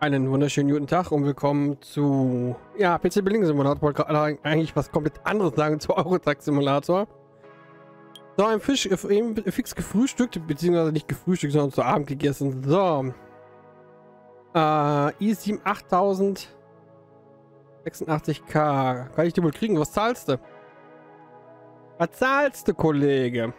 Einen wunderschönen guten Tag und willkommen zu PC Building Simulator. Wollte gerade eigentlich was komplett anderes sagen zu Euro Truck Simulator. So, eben fix gefrühstückt, beziehungsweise nicht gefrühstückt, sondern zu Abend gegessen. So, i7 8086K. Kann ich die wohl kriegen? Was zahlst du? Was zahlst du, Kollege?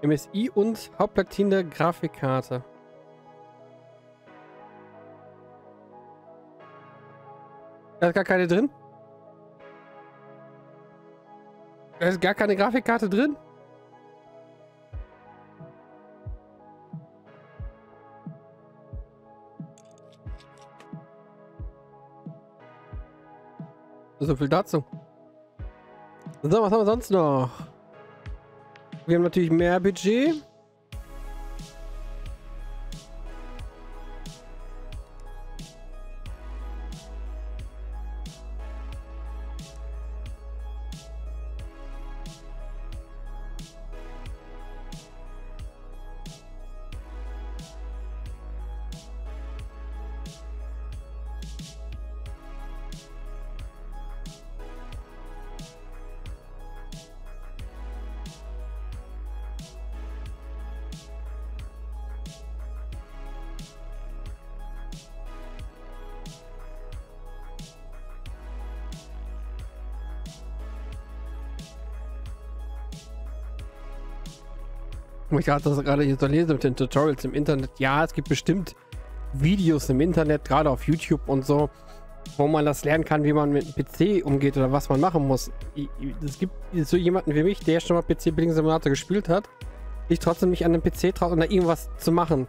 MSI und Hauptplatin der Grafikkarte. Da ist gar keine drin. Da ist gar keine Grafikkarte drin. So viel dazu. So, was haben wir sonst noch? Wir haben natürlich mehr Budget. Ich hatte das gerade jetzt lesen mit den Tutorials im Internet. Ja, es gibt bestimmt Videos im Internet, gerade auf YouTube und so, wo man das lernen kann, wie man mit einem PC umgeht oder was man machen muss. Es gibt so jemanden wie mich, der schon mal PC Building Simulator gespielt hat, ich trotzdem nicht an den PC traue, um da irgendwas zu machen.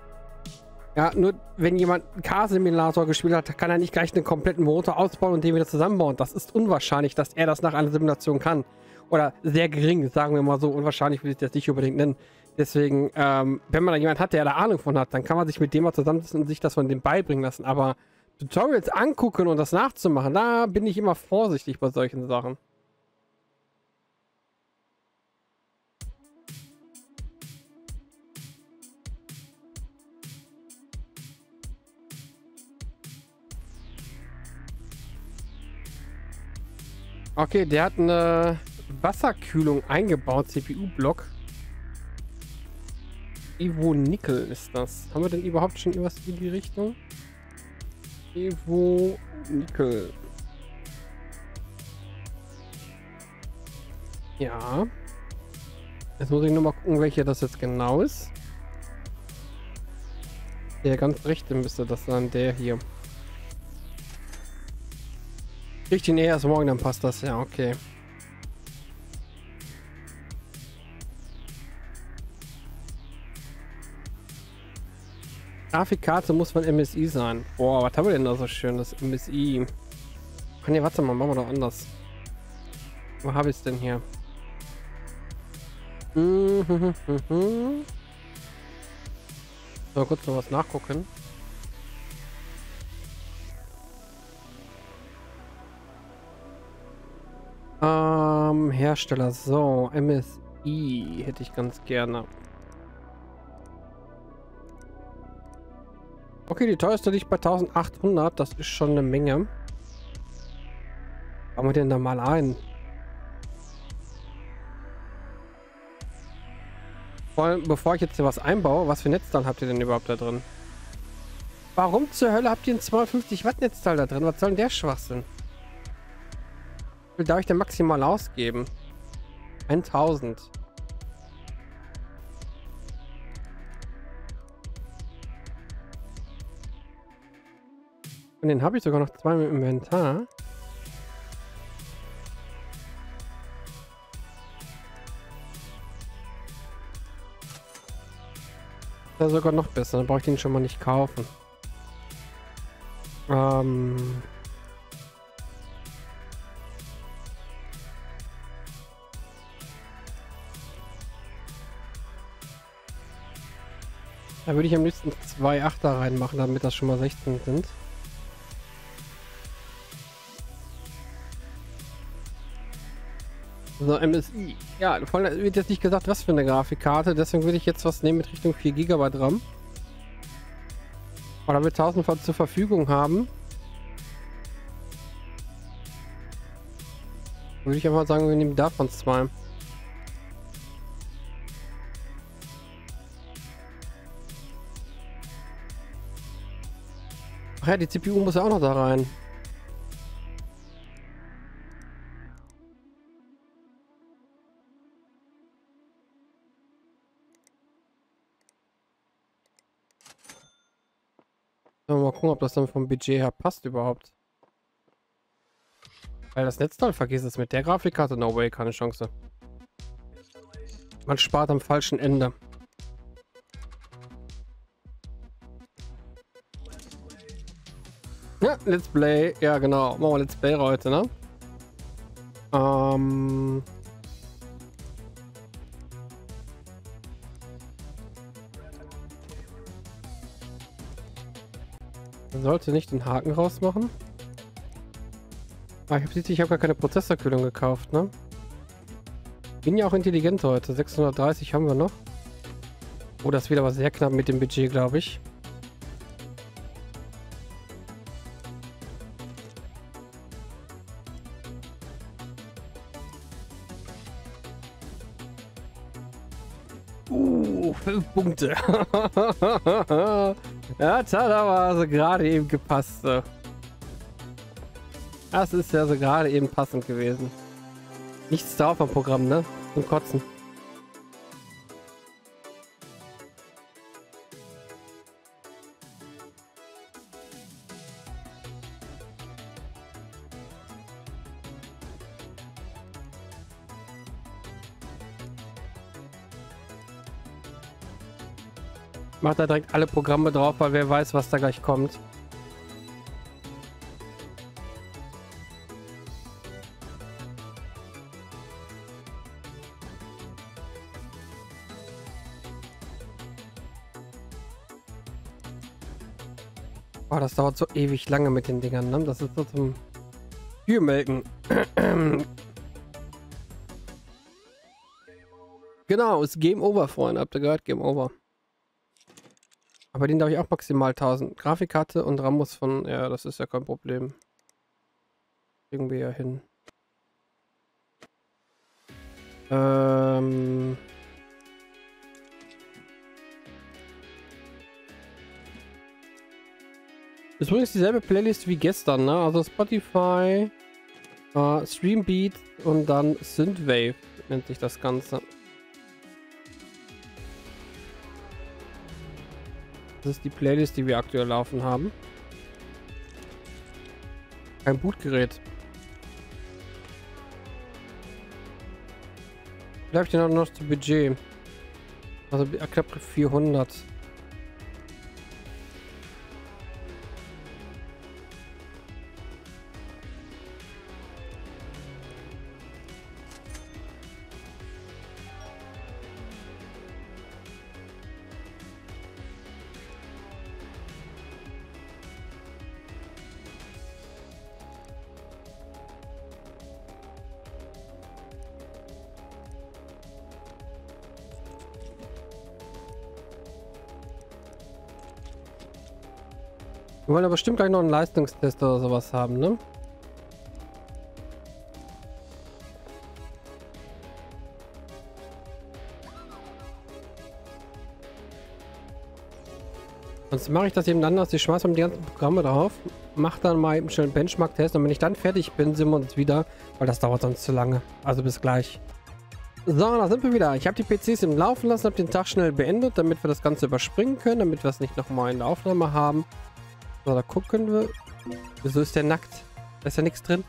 Ja, nur wenn jemand einen K-Simulator gespielt hat, kann er nicht gleich einen kompletten Motor ausbauen und den wieder zusammenbauen. Das ist unwahrscheinlich, dass er das nach einer Simulation kann. Oder sehr gering, sagen wir mal so. Unwahrscheinlich will ich das nicht unbedingt nennen. Deswegen, wenn man da jemanden hat, der da Ahnung von hat, dann kann man sich mit dem mal zusammensetzen und sich das von dem beibringen lassen. Aber Tutorials angucken und das nachzumachen, da bin ich immer vorsichtig bei solchen Sachen. Okay, der hat eine Wasserkühlung eingebaut, CPU-Block. Evo Nickel ist das. Haben wir denn überhaupt schon irgendwas in die Richtung? Evo Nickel. Ja. Jetzt muss ich nur mal gucken, welcher das jetzt genau ist. Der ganz rechte müsste das sein, der hier. Kriegt ihn eher erst morgen, dann passt das. Ja, okay. Grafikkarte muss von MSI sein. Boah, was haben wir denn da so schön? Das MSI. Ach ne, warte mal, machen wir doch anders. Wo habe ich es denn hier? So, kurz noch was nachgucken. Hersteller, so, MSI hätte ich ganz gerne. Okay, die teuerste liegt bei 1800, das ist schon eine Menge. Bauen wir den da mal ein. Vor allem, bevor ich jetzt hier was einbaue, was für Netzteil habt ihr denn überhaupt da drin? Warum zur Hölle habt ihr ein 250 Watt Netzteil da drin? Was soll denn der Schwachsinn? Wie viel darf ich denn maximal ausgeben? 1000. Und den habe ich sogar noch zwei im Inventar. Das ist sogar noch besser, dann brauche ich den schon mal nicht kaufen. Da würde ich am liebsten 2 8er reinmachen, damit das schon mal 16 sind. So, MSI. Ja, vor allem wird jetzt nicht gesagt, was für eine Grafikkarte. Deswegen würde ich jetzt was nehmen mit Richtung 4 GB RAM. Oder wir 1000 Watt zur Verfügung haben. Würde ich einfach sagen, wir nehmen davon 2. Ach ja, die CPU muss ja auch noch da rein. Mal gucken, ob das dann vom Budget her passt überhaupt. Weil das Netzteil, vergiss es, mit der Grafikkarte, no way, keine Chance. Man spart am falschen Ende. Ja, Let's Play, ja genau, machen wir Let's Play heute, ne? Sollte nicht den Haken rausmachen. Ah, ich habe gar keine Prozessorkühlung gekauft, ne? Bin ja auch intelligent heute. 630 haben wir noch. Oh, das wird aber sehr knapp mit dem Budget, glaube ich. Oh, 5 Punkte. Ja, tada, war so gerade eben gepasst. Das ist ja so gerade eben passend gewesen. Nichts da auf dem Programm, ne? Zum Kotzen. Macht da direkt alle Programme drauf, weil wer weiß, was da gleich kommt. Oh, das dauert so ewig lange mit den Dingern, ne? Das ist so zum Kühlmelken. Genau, ist Game Over, Freunde. Habt ihr gehört? Game Over. Aber den darf ich auch maximal 1000. Grafikkarte und RAM muss von... Ja, das ist ja kein Problem. Kriegen wir ja hin. Ist übrigens dieselbe Playlist wie gestern, ne? Also Spotify, Streambeat und dann Synthwave nennt sich das Ganze. Das ist die Playlist, die wir aktuell laufen haben. Kein Bootgerät. Bleibt ja noch zu Budget. Also knapp 400. Wir wollen aber bestimmt gleich noch einen Leistungstest oder sowas haben, ne? Sonst mache ich das eben anders. Ich schmeiße die ganzen Programme drauf, mache dann mal eben schnell einen Benchmark-Test und wenn ich dann fertig bin, sehen wir uns wieder, weil das dauert sonst zu lange. Also bis gleich. So, da sind wir wieder. Ich habe die PCs im Laufen lassen, habe den Tag schnell beendet, damit wir das Ganze überspringen können, damit wir es nicht nochmal in der Aufnahme haben. So, da gucken wir. Wieso ist der nackt? Da ist ja nichts drin.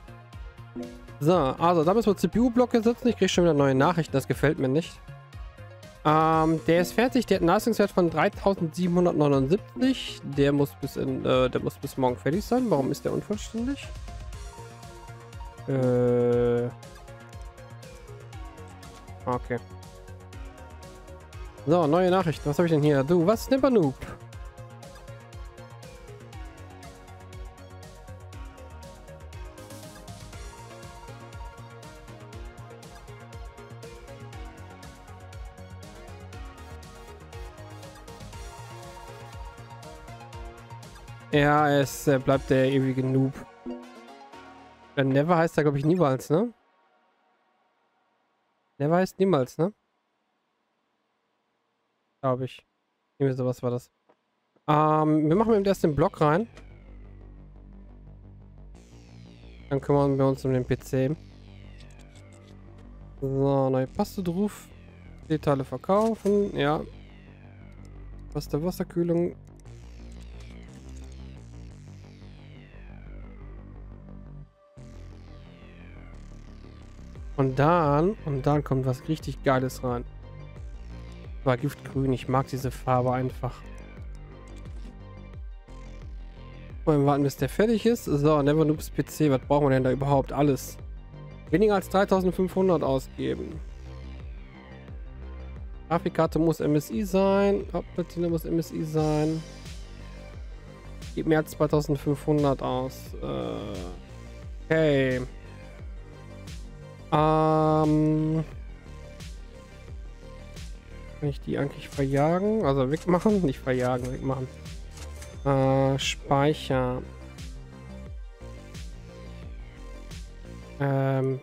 So, also da müssen wir CPU-Block setzen. Ich kriege schon wieder neue Nachrichten. Das gefällt mir nicht. Der ist fertig. Der hat einen Leistungswert von 3779. Der muss bis morgen fertig sein. Warum ist der unvollständig? Okay. So, neue Nachrichten. Was habe ich denn hier? Du, was? Snipper Noob. Ja, es bleibt der ewige Noob. Never heißt da, glaube ich, niemals, ne? Never heißt niemals, ne? Glaube ich. Irgendwie sowas war das. Wir machen eben erst den Block rein. Dann kümmern wir uns um den PC. So, neue Paste drauf. Detaile verkaufen, ja. Paste Wasserkühlung. Und dann kommt was richtig Geiles rein. War Giftgrün. Ich mag diese Farbe einfach. Wollen wir warten, bis der fertig ist. So, Nevernoops PC. Was brauchen wir denn da überhaupt? Alles. Weniger als 3500 ausgeben. Grafikkarte muss MSI sein. Hauptplatine muss MSI sein. Gib mehr als 2500 aus. Okay. Kann ich die eigentlich verjagen? Also wegmachen? Nicht verjagen, wegmachen. Speicher. Achso,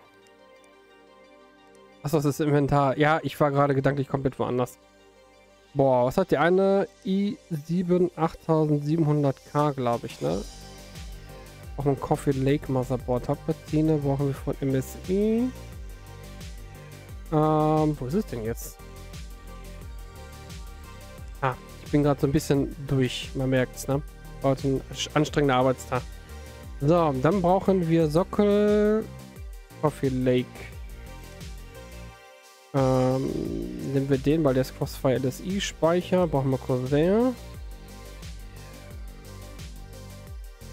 das ist Inventar. Ja, ich war gerade gedanklich komplett woanders. Boah, was hat die eine? i7 8700K, glaube ich, ne? Auch ein Coffee Lake Motherboard. Hauptplatine brauchen wir von MSI. Wo ist es denn jetzt? Ah, ich bin gerade so ein bisschen durch. Man merkt's, ne? Heute ein anstrengender Arbeitstag. So, dann brauchen wir Sockel. Coffee Lake. Nehmen wir den, weil der ist Crossfire LSI Speicher. Brauchen wir Corsair.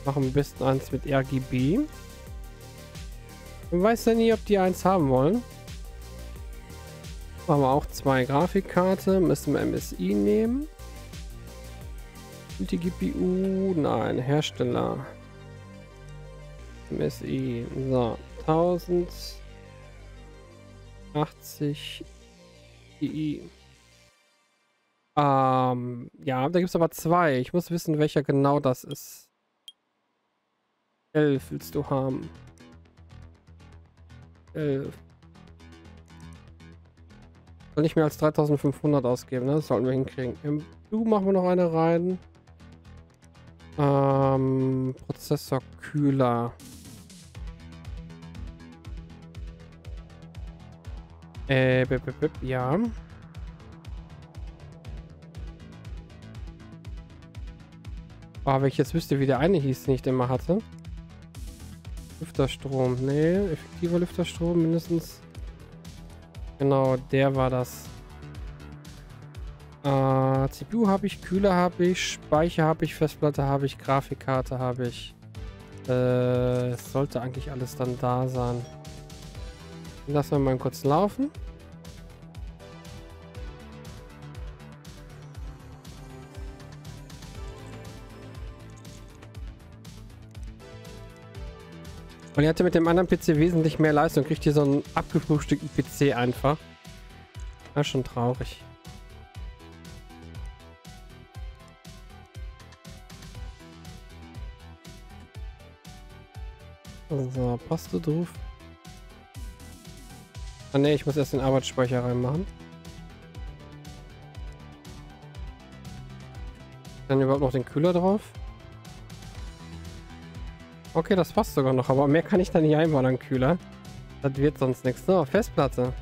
Machen am besten eins mit RGB. Man weiß ja nie, ob die eins haben wollen. Machen wir auch zwei Grafikkarte. Müssen wir MSI nehmen. Und die GPU. Nein, Hersteller. MSI. So, 1080 Ti. Ja, da gibt es aber zwei. Ich muss wissen, welcher genau das ist. 11 willst du haben. 11. Soll nicht mehr als 3500 ausgeben, ne? Das sollten wir hinkriegen. Im Blue machen wir noch eine rein. Prozessorkühler. Ja. Aber wenn ich jetzt wüsste, wie der eine hieß, den ich immer hatte. Lüfterstrom, ne, effektiver Lüfterstrom mindestens. Genau, der war das. CPU habe ich, Kühler habe ich, Speicher habe ich, Festplatte habe ich, Grafikkarte habe ich. Es sollte eigentlich alles dann da sein. Lassen wir mal kurz laufen. Und er hatte mit dem anderen PC wesentlich mehr Leistung. Kriegt hier so einen abgefrühstückten PC einfach. Ja, schon traurig. So, passt du drauf? Ah ne, ich muss erst den Arbeitsspeicher reinmachen. Dann überhaupt noch den Kühler drauf. Okay, das passt sogar noch, aber mehr kann ich da nicht einbauen an Kühler. Das wird sonst nichts. So, Festplatte.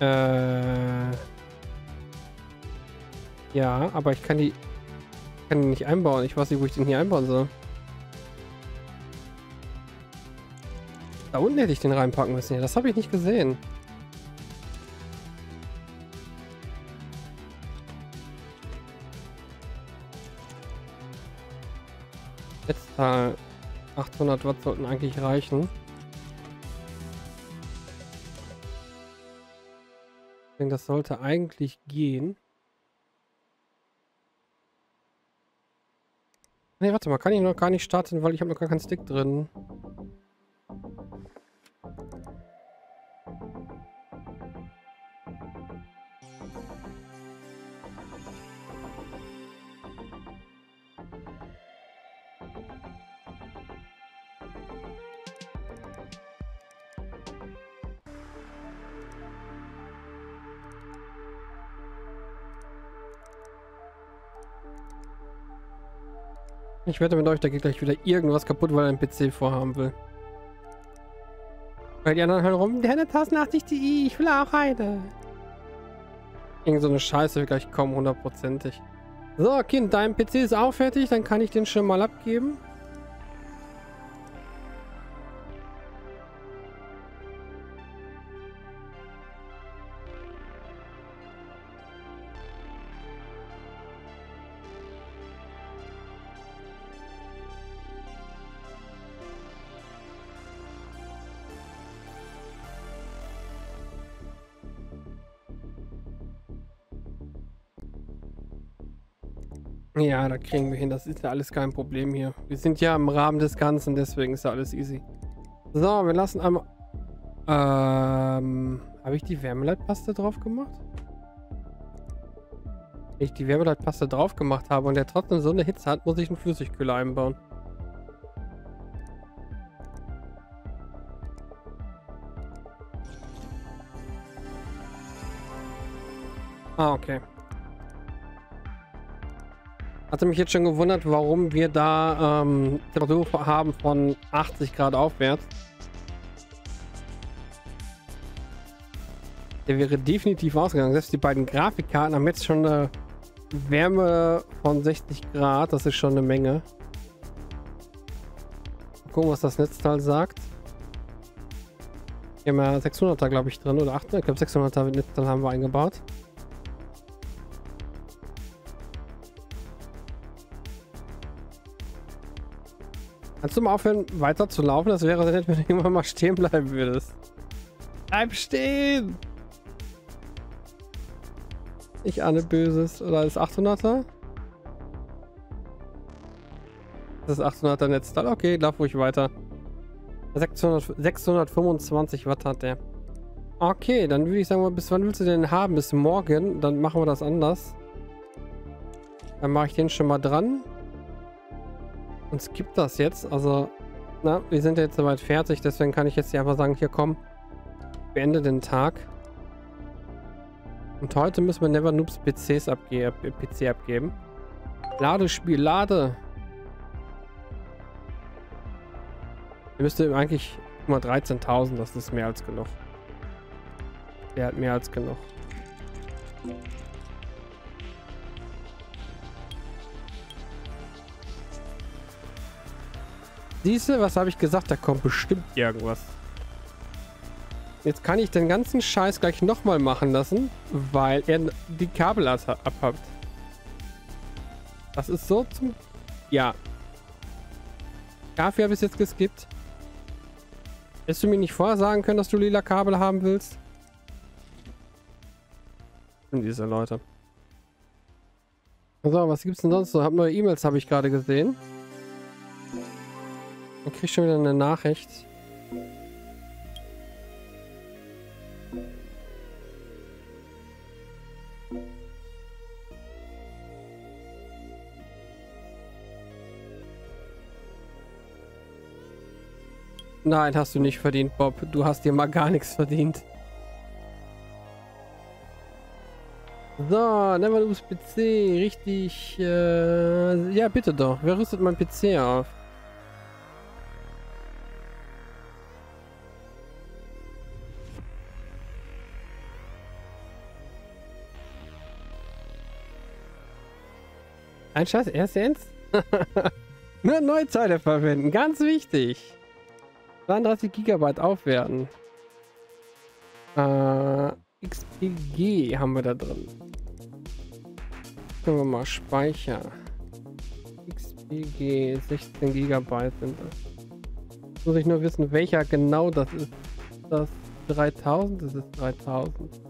Ja, aber ich kann die nicht einbauen. Ich weiß nicht, wo ich den hier einbauen soll. Da unten hätte ich den reinpacken müssen. Das habe ich nicht gesehen. Netzteil 800 Watt sollten eigentlich reichen. Deswegen, das sollte eigentlich gehen. Ne, warte mal, kann ich noch gar nicht starten, weil ich habe noch gar keinen Stick drin. Ich wette mit euch, da geht gleich wieder irgendwas kaputt, weil er einen PC vorhaben will. Weil die anderen hören rum, der 1080 Ti, ich will auch eine. Irgend so eine Scheiße wird gleich kommen, hundertprozentig. So, Kind, dein PC ist auch fertig, dann kann ich den schon mal abgeben. Ja, da kriegen wir hin. Das ist ja alles kein Problem hier. Wir sind ja im Rahmen des Ganzen, deswegen ist ja alles easy. So, wir lassen einmal... Habe ich die Wärmeleitpaste drauf gemacht? Wenn ich die Wärmeleitpaste drauf gemacht habe und der trotzdem so eine Hitze hat, muss ich einen Flüssigkühler einbauen. Ah, okay. Hatte mich jetzt schon gewundert, warum wir da Temperatur haben von 80 Grad aufwärts. Der wäre definitiv ausgegangen. Selbst die beiden Grafikkarten haben jetzt schon eine Wärme von 60 Grad. Das ist schon eine Menge. Mal gucken, was das Netzteil sagt. Hier haben wir 600er, glaube ich, drin oder 800. Ich glaube, 600er Netzteil haben wir eingebaut. Kannst du mal aufhören, weiter zu laufen? Das wäre nett, wenn du irgendwann mal stehen bleiben würdest. Bleib stehen! Ich ahne Böses. Oder ist 800er? Das ist 800er Netzteil. Okay, lauf ruhig weiter. 625 Watt hat der. Okay, dann würde ich sagen, bis wann willst du den haben? Bis morgen. Dann machen wir das anders. Dann mache ich den schon mal dran. Uns gibt das jetzt, also na, wir sind jetzt soweit fertig, deswegen kann ich jetzt hier einfach sagen, hier komm, beende den Tag. Und heute müssen wir Never Noobs PC abgeben. Ladespiel, lade. Ihr müsst eigentlich mal 13.000, das ist mehr als genug. Der hat mehr als genug. Siehste, was habe ich gesagt? Da kommt bestimmt irgendwas. Jetzt kann ich den ganzen Scheiß gleich nochmal machen lassen, weil er die Kabel abhabt. Das ist so zum... Ja. Dafür habe ich es jetzt geskippt. Hättest du mir nicht vorher sagen können, dass du lila Kabel haben willst? Und diese Leute. So, was gibt's denn sonst so? Hab neue E-Mails, habe ich gerade gesehen. Dann krieg ich schon wieder eine Nachricht. Nein, hast du nicht verdient, Bob. Du hast dir mal gar nichts verdient. So, nehmen wir das PC. Richtig. Ja, bitte doch. Wer rüstet mein PC auf? Ein Scheiß, erst jetzt? Nur Neuteile verwenden, ganz wichtig. 32 GB aufwerten. XPG haben wir da drin. Können wir mal Speicher. XPG, 16 GB sind das. Muss ich nur wissen, welcher genau das ist. Das 3000? Das ist 3000.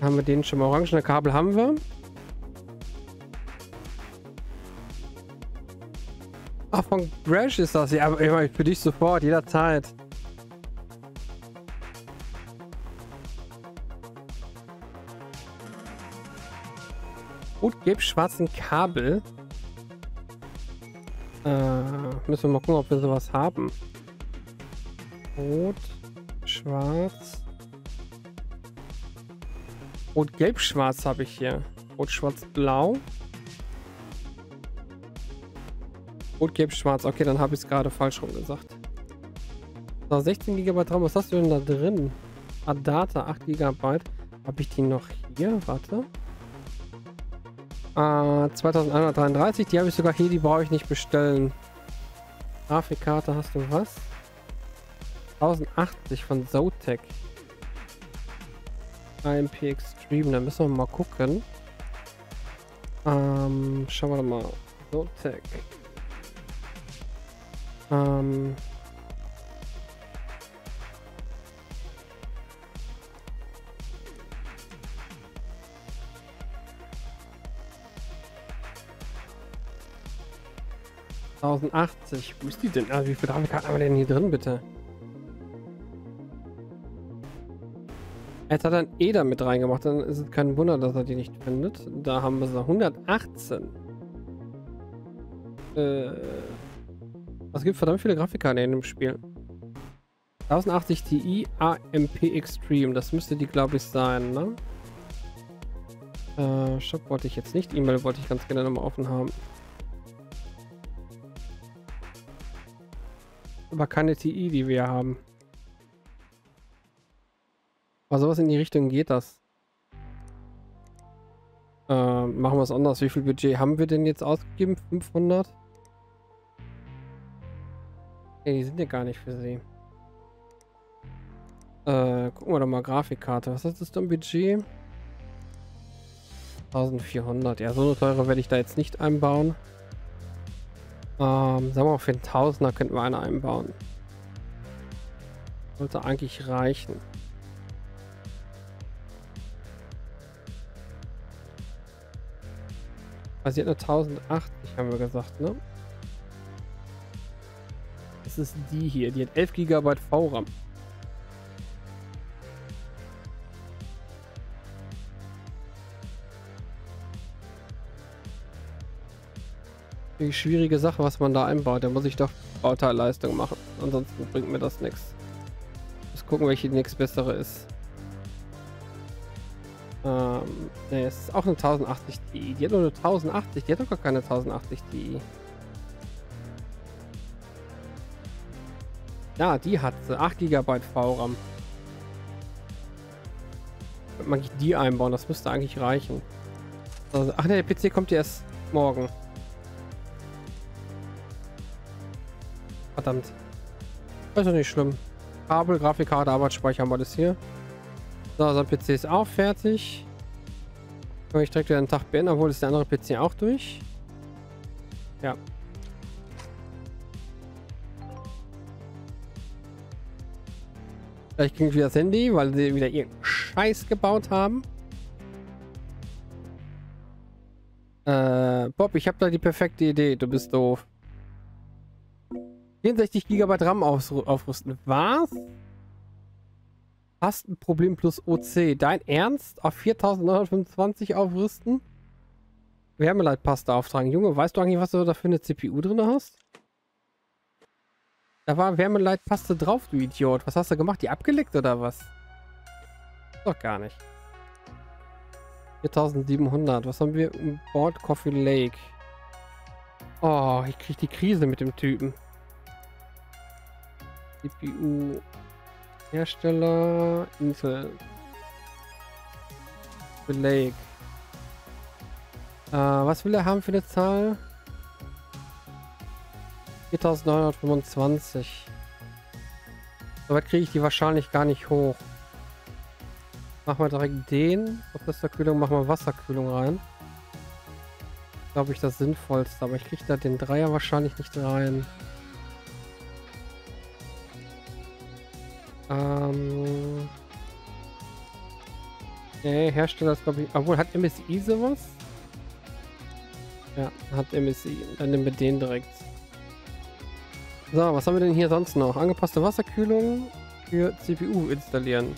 Haben wir den schon mal orangene Kabel haben wir. Ach, von Brash ist das. Ja, für dich sofort, jederzeit. Gut, gelb schwarzen Kabel. Müssen wir mal gucken, ob wir sowas haben. Rot, schwarz. Rot, gelb, schwarz habe ich hier. Rot, schwarz, blau. Rot, gelb, schwarz. Okay, dann habe ich es gerade falsch rum gesagt. So, 16 GB RAM. Was hast du denn da drin? Adata, 8 GB. Habe ich die noch hier? Warte. 2133, die habe ich sogar hier, die brauche ich nicht bestellen. Grafikkarte, hast du was? 1080 von Zotek. IMP Extreme, da müssen wir mal gucken. Schauen wir mal. Zotek. Wo ist die denn? Also wie viele Grafikkarten haben wir denn hier drin, bitte? Jetzt hat er ein E damit reingemacht, dann ist es kein Wunder, dass er die nicht findet. Da haben wir sie. 118. Es gibt verdammt viele Grafikkarten in dem Spiel. 1080 Ti AMP Extreme, das müsste die, glaube ich, sein, ne? Shop wollte ich jetzt nicht, E-Mail wollte ich ganz gerne nochmal offen haben. Aber keine TI, die wir haben. Aber sowas in die Richtung geht das. Machen wir es anders. Wie viel Budget haben wir denn jetzt ausgegeben? 500? Hey, die sind ja gar nicht für sie. Gucken wir doch mal Grafikkarte. Was ist das denn Budget? 1400. Ja, so eine teure werde ich da jetzt nicht einbauen. Sagen wir mal, für einen Tausender könnten wir eine einbauen. Sollte eigentlich reichen. Also sie hat nur 1080, haben wir gesagt, ne? Das ist die hier, die hat 11 GB VRAM. Die schwierige Sache, was man da einbaut, da muss ich doch Bauteilleistung machen. Ansonsten bringt mir das nichts. Muss gucken, welche die nächstbessere ist. Ne, es ist auch eine 1080 Ti. Die hat nur eine 1080, die hat doch gar keine 1080 Ti. Ja, die hat sie. 8 GB VRAM. Könnte man die einbauen, das müsste eigentlich reichen. Also, ach ne, der PC kommt ja erst morgen. Verdammt. Das ist doch nicht schlimm. Kabel, Grafikkarte, Arbeitsspeicher haben wir das hier. So, sein PC ist auch fertig. Kann ich direkt wieder einen Tag beenden, obwohl ist der andere PC auch durch. Ja. Vielleicht klingt wieder das Handy, weil sie wieder ihren Scheiß gebaut haben. Bob, ich habe da die perfekte Idee. Du bist doof. 64 GB RAM aufrüsten. Was? Hast ein Problem plus OC. Dein Ernst? Auf 4925 aufrüsten? Wärmeleitpaste auftragen. Junge, weißt du eigentlich, was du da für eine CPU drin hast? Da war Wärmeleitpaste drauf, du Idiot. Was hast du gemacht? Die abgeleckt oder was? Doch gar nicht. 4700. Was haben wir an Bord? Coffee Lake. Oh, ich krieg die Krise mit dem Typen. CPU Hersteller Intel Beleg. Was will er haben für eine Zahl? 4925. So weit kriege ich die wahrscheinlich gar nicht hoch. Machen wir direkt den. Prozessorkühlung, machen wir Wasserkühlung rein. Glaube ich das sinnvollste, aber ich kriege da den Dreier wahrscheinlich nicht rein. Nee, Hersteller ist glaube ich... Obwohl, hat MSI sowas? Ja, hat MSI. Dann nehmen wir den direkt. So, was haben wir denn hier sonst noch? Angepasste Wasserkühlung für CPU installieren.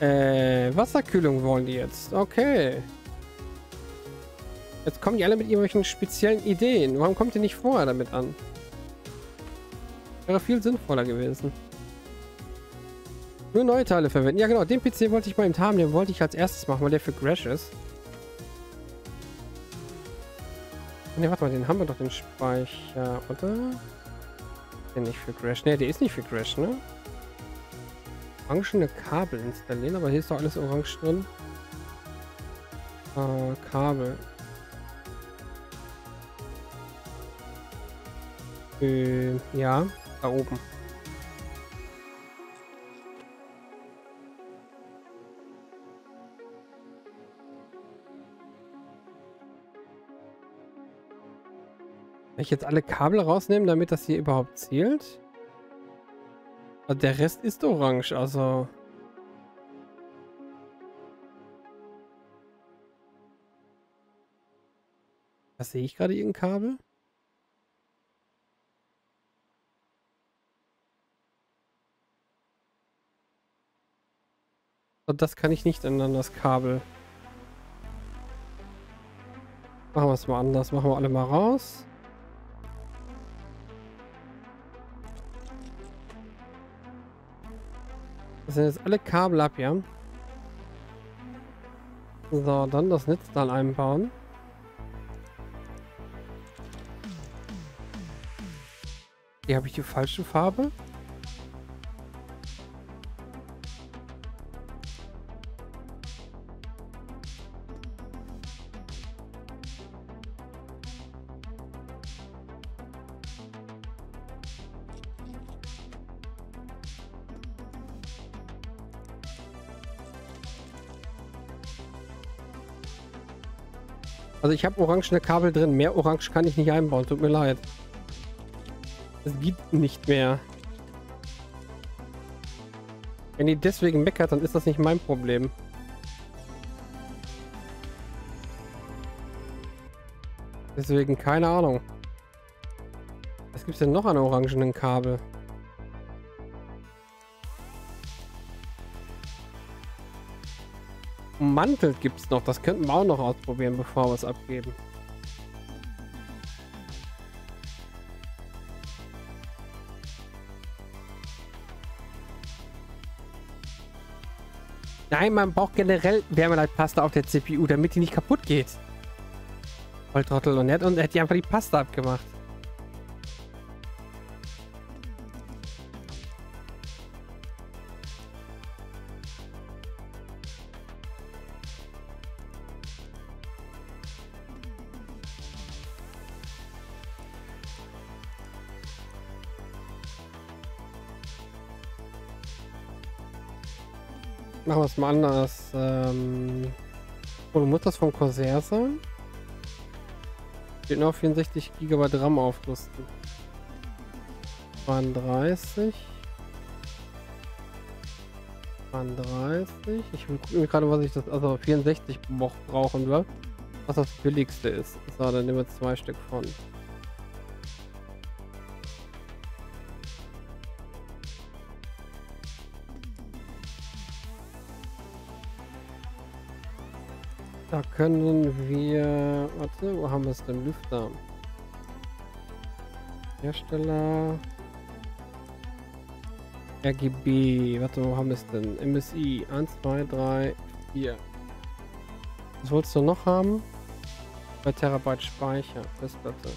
Wasserkühlung wollen die jetzt. Okay. Jetzt kommen die alle mit irgendwelchen speziellen Ideen. Warum kommt ihr nicht vorher damit an? Wäre viel sinnvoller gewesen. Nur neue Teile verwenden. Ja genau, den PC wollte ich mal eben haben. Den wollte ich als erstes machen, weil der für Crash ist. Ne, warte mal, den haben wir doch, den Speicher, oder? Der nicht für Crash. Ne, der ist nicht für Crash, ne? Orangene Kabel installieren, aber hier ist doch alles orange drin. Kabel. Ja, da oben. Kann ich jetzt alle Kabel rausnehmen, damit das hier überhaupt zählt? Also der Rest ist orange, also... Was sehe ich gerade, irgendein Kabel? Das kann ich nicht ändern, das Kabel. Machen wir es mal anders. Machen wir alle mal raus. Das sind jetzt alle Kabel ab, ja? So, dann das Netz dann einbauen. Hier habe ich die falsche Farbe. Also ich habe orangene Kabel drin. Mehr orange kann ich nicht einbauen. Tut mir leid. Es gibt nicht mehr. Wenn ihr deswegen meckert, dann ist das nicht mein Problem. Deswegen keine Ahnung. Was gibt es denn noch an orangenen Kabel? Mantel gibt es noch. Das könnten wir auch noch ausprobieren, bevor wir es abgeben. Nein, man braucht generell Wärmeleitpaste auf der CPU, damit die nicht kaputt geht. Volltrottel und nett. Und er hat die einfach die Paste abgemacht. Machen wir es mal anders. Oh, muss das vom Corsair sein? Steht noch 64 GB RAM aufrüsten. 32. 32. Ich will gucken gerade, was ich das... Also 64 brauchen wir. Was das billigste ist. So, dann nehmen wir 2 Stück von. Da können wir... Warte, wo haben wir es denn? Lüfter. Hersteller. RGB. Warte, wo haben wir es denn? MSI. 1, 2, 3, 4. Was wolltest du noch haben? 2 Terabyte Speicher. Festplatte.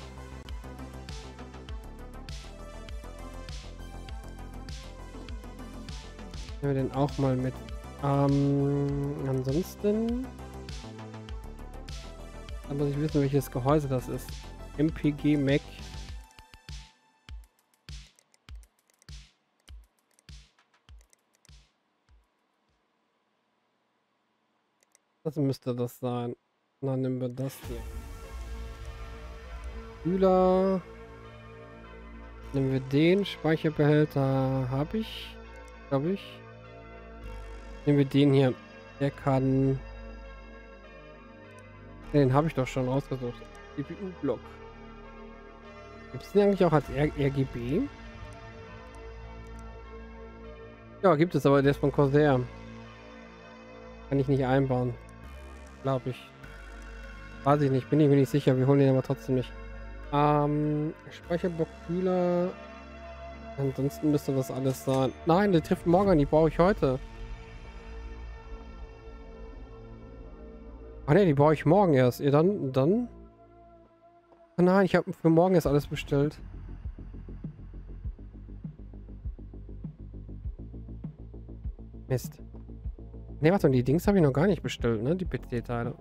Nehmen wir den auch mal mit. Ansonsten... Dann muss ich wissen, welches Gehäuse das ist. MPG Mac. Das müsste das sein. Dann nehmen wir das hier. Kühler. Nehmen wir den. Speicherbehälter habe ich. Glaube ich. Nehmen wir den hier. Der kann... Den habe ich doch schon ausgesucht. CPU-Block. Gibt es den eigentlich auch als RGB? Ja, gibt es, aber der ist von Corsair. Kann ich nicht einbauen. Glaube ich. Weiß ich nicht. Bin ich mir nicht sicher. Wir holen den aber trotzdem nicht. Speicherblock, Kühler. Ansonsten müsste das alles sein. Nein, der trifft morgen. Die brauche ich heute. Ach ne, die brauche ich morgen erst. Ihr dann? Oh nein, ich habe für morgen erst alles bestellt. Mist. Ne, warte, und die Dings habe ich noch gar nicht bestellt, ne? Die PC-Teile.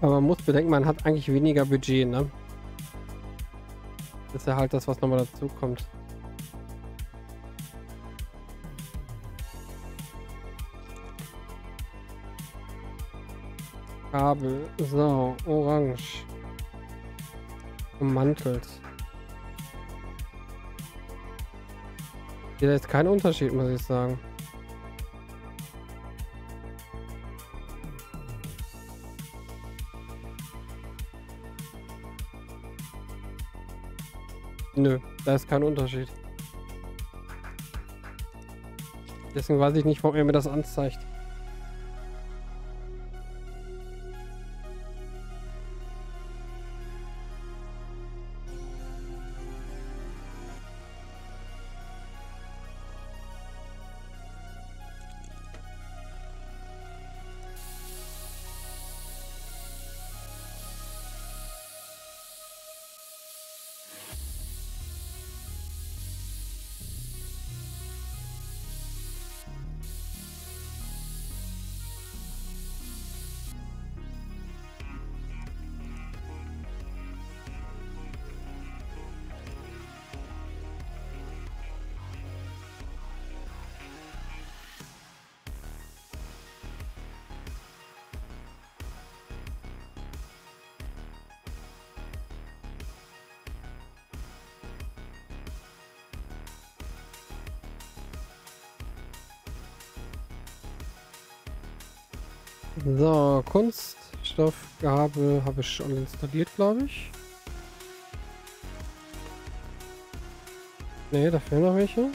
Aber man muss bedenken, man hat eigentlich weniger Budget, ne? Das ist ja halt das, was nochmal dazu kommt. Kabel, so, orange. Ummantelt. Hier ist kein Unterschied, muss ich sagen. Nö, da ist kein Unterschied. Deswegen weiß ich nicht, warum er mir das anzeigt. So, Kunststoffgabel habe ich schon installiert, glaube ich. Ne, da fehlen noch welche. Also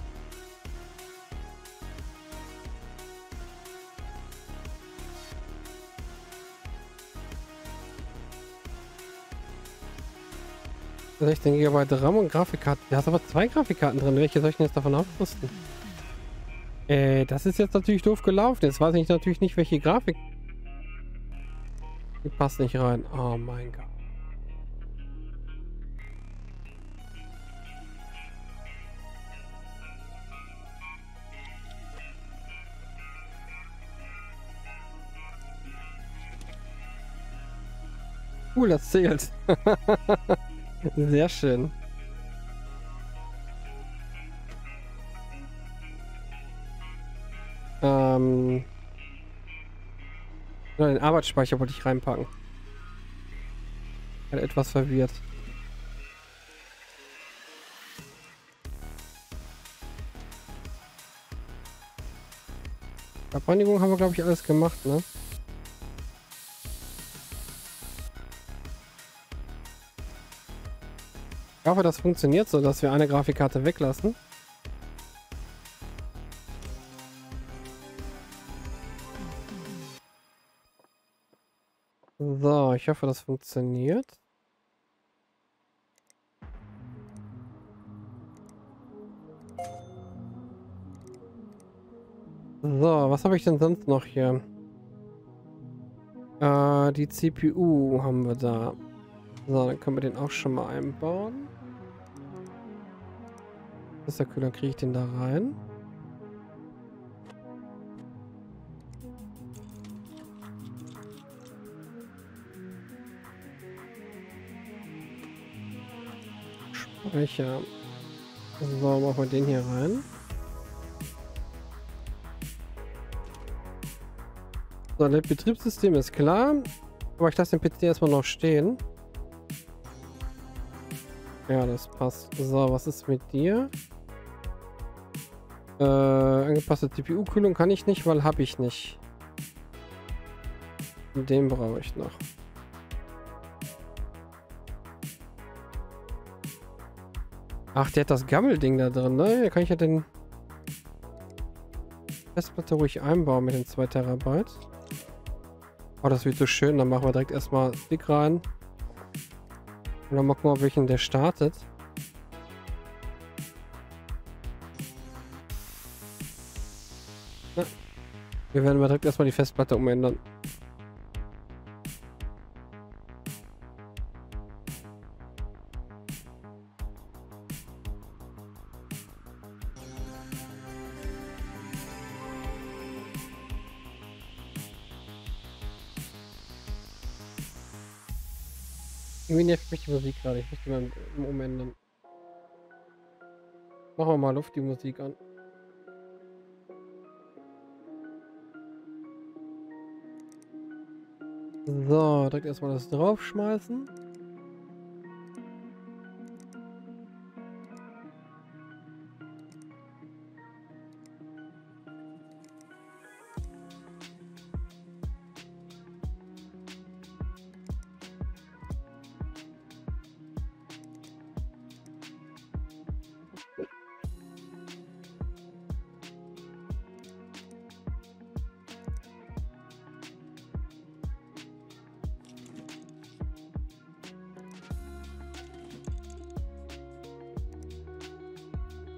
16 GB RAM und Grafikkarte. Da hast aber zwei Grafikkarten drin. Welche soll ich denn jetzt davon aufrüsten? Das ist jetzt natürlich doof gelaufen. Jetzt weiß ich natürlich nicht, welche Grafik... Die passt nicht rein. Oh mein Gott. Cool, das zählt. Sehr schön. Den Arbeitsspeicher wollte ich reinpacken. Ich bin etwas verwirrt. Abreinigung haben wir, glaube ich, alles gemacht, ne? Ich hoffe, das funktioniert so, dass wir eine Grafikkarte weglassen. So, ich hoffe, das funktioniert. So, was habe ich denn sonst noch hier? Die CPU haben wir da. So, dann können wir den auch schon mal einbauen. Wasserkühler, kriege ich den da rein? Welcher? So, machen wir den hier rein. So, das Betriebssystem ist klar. Aber ich lasse den PC erstmal noch stehen. Ja, das passt. So, was ist mit dir? Angepasste CPU-Kühlung kann ich nicht, weil habe ich nicht. Den brauche ich noch. Ach, der hat das Gammelding da drin, ne? Da kann ich ja den Festplatte ruhig einbauen mit den 2 Terabyte. Oh, das wird so schön. Dann machen wir direkt erstmal Stick rein. Und dann mal gucken, auf welchen der startet. Ja. Wir werden mal direkt erstmal die Festplatte umändern. Irgendwie nervt mich die Musik gerade, ich muss die mal umändern. Machen wir mal auf die Musik an. So, direkt erstmal das draufschmeißen.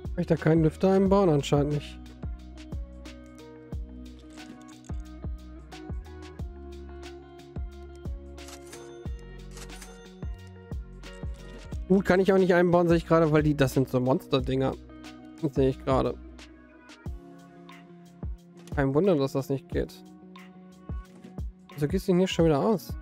Kann ich da keinen Lüfter einbauen? Anscheinend nicht. Gut, kann ich auch nicht einbauen, sehe ich gerade, weil die, das sind so Monster-Dinger. Das sehe ich gerade. Kein Wunder, dass das nicht geht. Wieso gehst du denn hier schon wieder aus?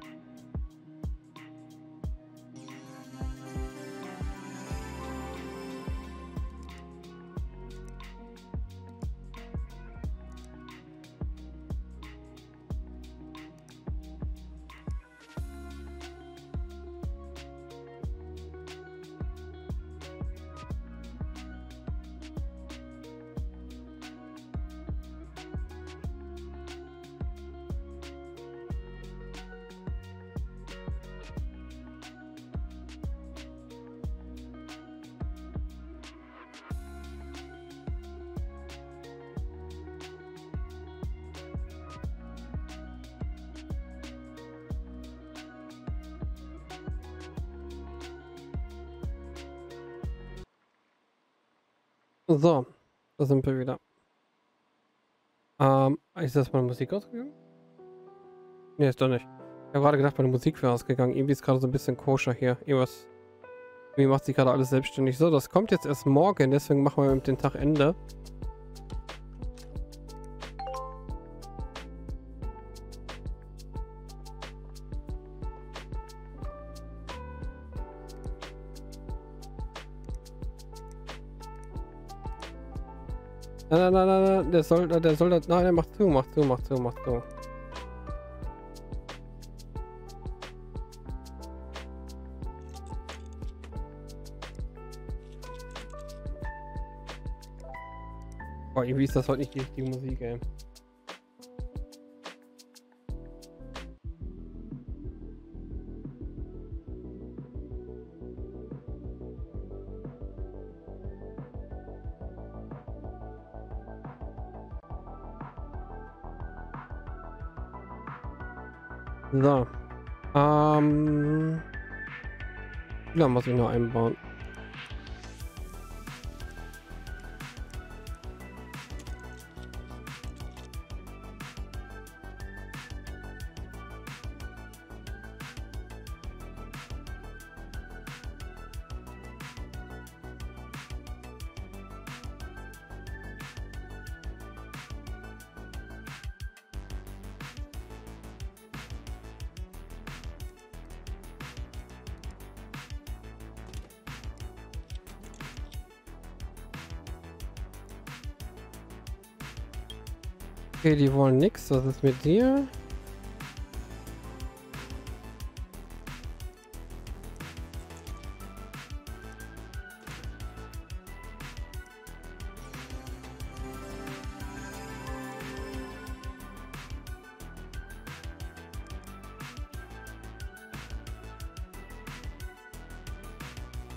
So, da sind wir wieder. Ist das meine Musik ausgegangen? Ne, ist doch nicht. Ich habe gerade gedacht, meine Musik wäre ausgegangen. Irgendwie ist gerade so ein bisschen koscher hier. Irgendwas. Irgendwie macht sie gerade alles selbstständig. So, das kommt jetzt erst morgen. Deswegen machen wir mit dem Tag Ende. Nein, der soll das, nein, der macht zu. Boah, irgendwie ist das heute nicht die richtige Musik, ey. So, da muss ich noch einbauen. Okay, die wollen nichts. Was ist mit dir?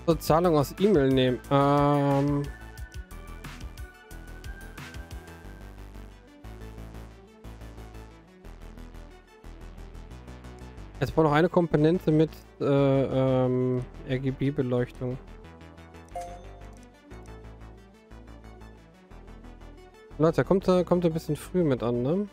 zur Zahlung aus E-Mail nehmen. Jetzt war noch eine Komponente mit RGB-Beleuchtung. Leute, kommt ein bisschen früh mit an, ne?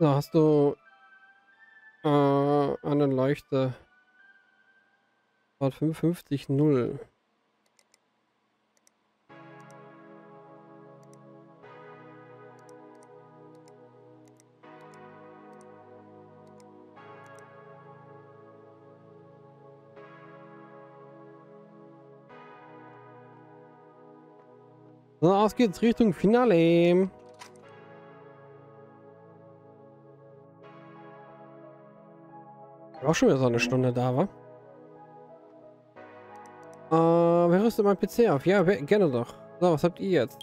So, hast du eine Leuchte 55,0. So, aus geht's Richtung Finale. Auch schon wieder so eine Stunde da, wa? Wer rüstet mein PC auf? Ja, gerne doch. So, was habt ihr jetzt?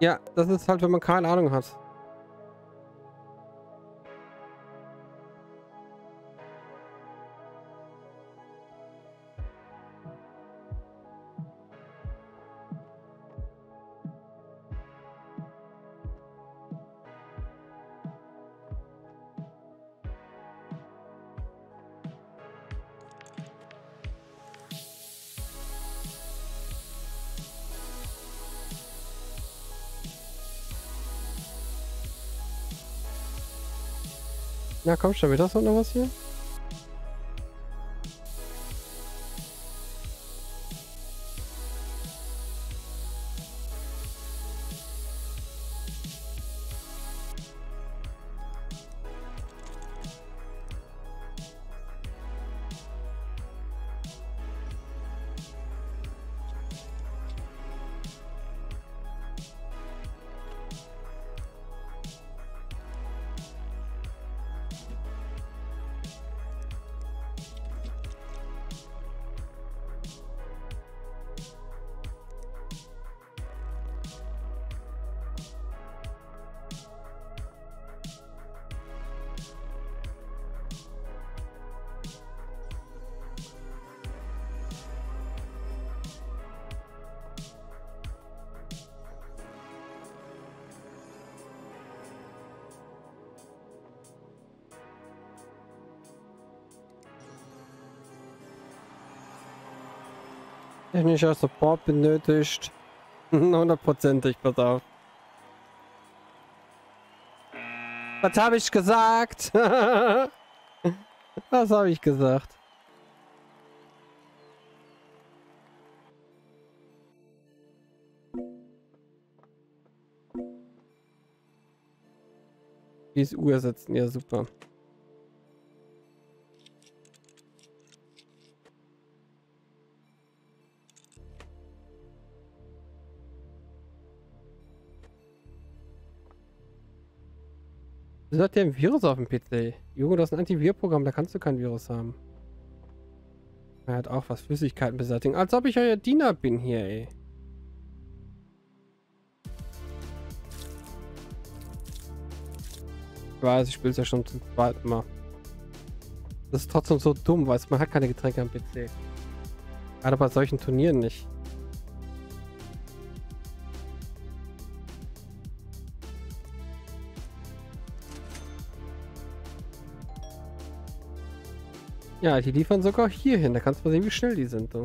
Ja, das ist halt, wenn man keine Ahnung hat. Na komm schon, wird das noch was hier? Technischer Support benötigt. 100%ig, pass auf. Was habe ich gesagt? Was habe ich gesagt? Diese Uhr ersetzen, ja super. Wieso hat der ein Virus auf dem PC? Junge, das ist ein Antivirprogramm, da kannst du kein Virus haben. Er hat auch was Flüssigkeiten beseitigen. Als ob ich euer Diener bin hier, ey. Ich weiß, ich spiele es ja schon zum zweiten Mal. Das ist trotzdem so dumm, weil man hat keine Getränke am PC. Gerade bei solchen Turnieren nicht. Ja, die liefern sogar hier hin. Da kannst du mal sehen, wie schnell die sind. So.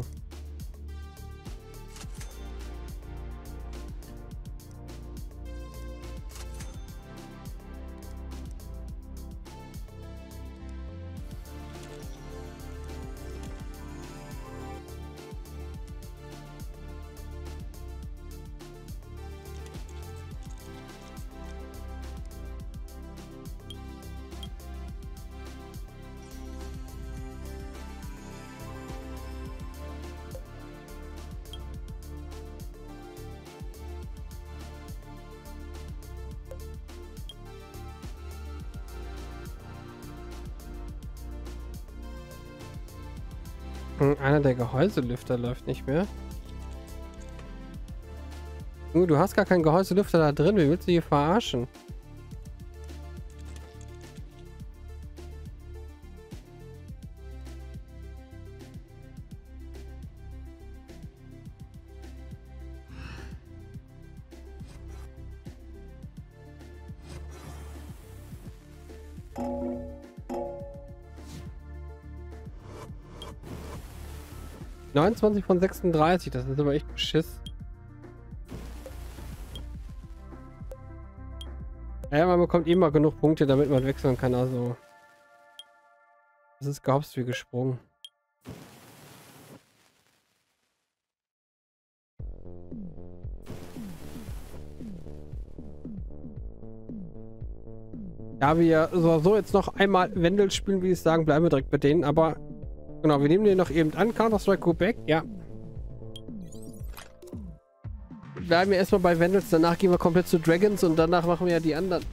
Einer der Gehäuselüfter läuft nicht mehr. Du hast gar keinen Gehäuselüfter da drin. Wie willst du hier verarschen? Von 36, das ist aber echt Schiss. Ja, man bekommt immer genug Punkte, damit man wechseln kann, also. Das ist gehopst wie gesprungen. Da wir so jetzt noch einmal Wendel spielen, wie ich sagen, bleiben wir direkt bei denen, aber genau, wir nehmen den noch eben an. Counter-Strike Quebec, ja. Bleiben wir erstmal bei Vandals, danach gehen wir komplett zu Dragons und danach machen wir ja die anderen.